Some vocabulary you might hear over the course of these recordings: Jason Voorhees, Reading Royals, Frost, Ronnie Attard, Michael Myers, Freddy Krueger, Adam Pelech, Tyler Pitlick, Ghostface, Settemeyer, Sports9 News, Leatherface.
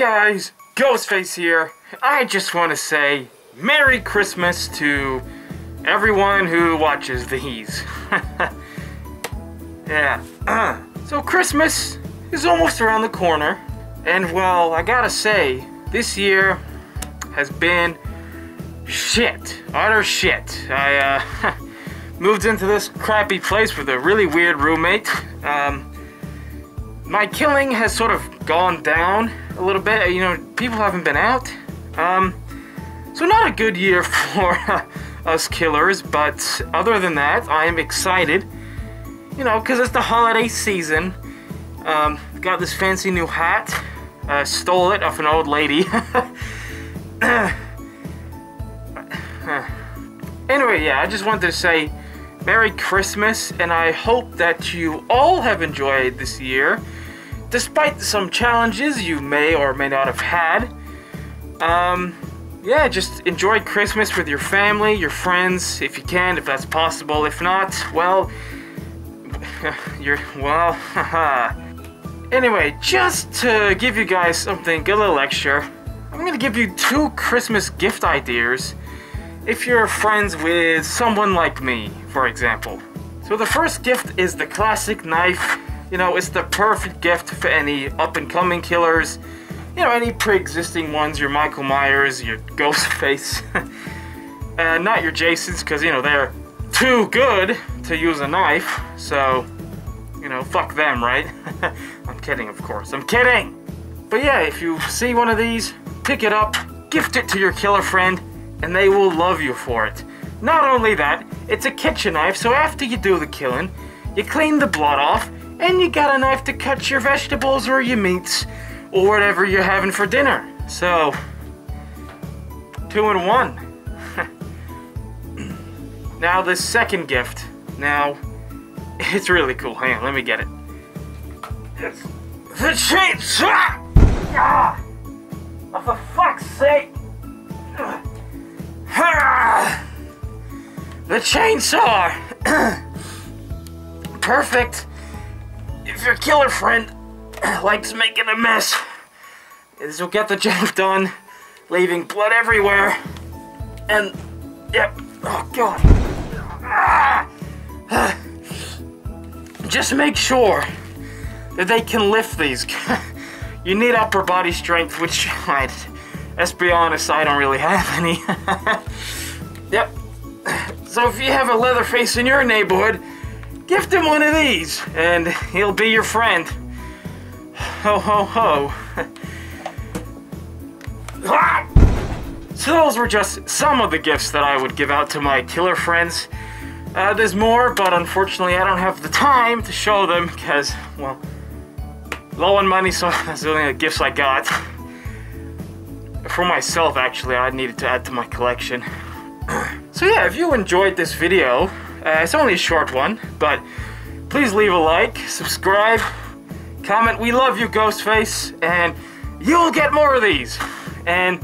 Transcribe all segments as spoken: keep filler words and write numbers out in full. guys, Ghostface here. I just want to say Merry Christmas to everyone who watches these. Yeah. So Christmas is almost around the corner, and well, I gotta say, this year has been shit. Utter shit. I uh, moved into this crappy place with a really weird roommate. Um, my killing has sort of gone down a little bit. You know, people haven't been out. Um, so not a good year for uh, us killers, but other than that, I am excited. You know, because it's the holiday season. Um, got this fancy new hat. Uh, stole it off an old lady. Anyway, yeah, I just wanted to say Merry Christmas, and I hope that you all have enjoyed this year, despite some challenges you may or may not have had. Um, yeah, just enjoy Christmas with your family, your friends, if you can, if that's possible. If not, well, you're, well, haha. Anyway, just to give you guys something, a little lecture, I'm gonna give you two Christmas gift ideas if you're friends with someone like me, for example. So the first gift is the classic knife. You know, it's the perfect gift for any up-and-coming killers. You know, any pre-existing ones, your Michael Myers, your Ghostface. uh, not your Jasons, because, you know, they're too good to use a knife. So, you know, fuck them, right? I'm kidding, of course. I'm kidding! But yeah, if you see one of these, pick it up, gift it to your killer friend, and they will love you for it. Not only that, it's a kitchen knife, so after you do the killing, you clean the blood off, and you got a knife to cut your vegetables or your meats, or whatever you're having for dinner. So, two in one. Now the second gift. Now, it's really cool. Hang on, let me get it. It's the chainsaw! Ah! Oh, for fuck's sake! The chainsaw! Perfect if your killer friend likes making a mess. This will get the job done, leaving blood everywhere. And, yep, oh god. Ah. Just make sure that they can lift these. You need upper body strength, which, I'd, let's be honest, I don't really have any. Yep. So if you have a Leatherface in your neighborhood, gift him one of these, and he'll be your friend. Ho ho ho. So those were just some of the gifts that I would give out to my killer friends. Uh, there's more, but unfortunately I don't have the time to show them, because, well, low on money, so that's the only gifts I got. For myself, actually, I needed to add to my collection. So yeah, if you enjoyed this video, uh, it's only a short one, but please leave a like, subscribe, comment, we love you, Ghostface, and you'll get more of these. And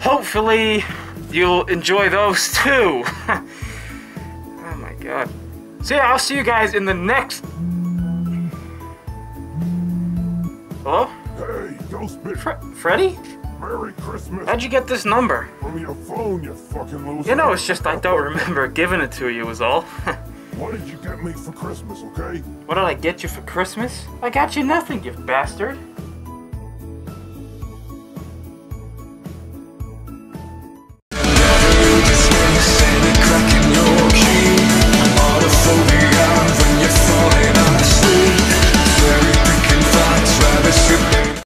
hopefully you'll enjoy those too. Oh my god. So yeah, I'll see you guys in the next... Hello? Hey, Ghostface. Fre- Freddy? Merry Christmas. How'd you get this number? From your phone, you fucking loser. You know, it's just I don't remember giving it to you is all. What did you get me for Christmas, okay? What did I get you for Christmas? I got you nothing, you bastard.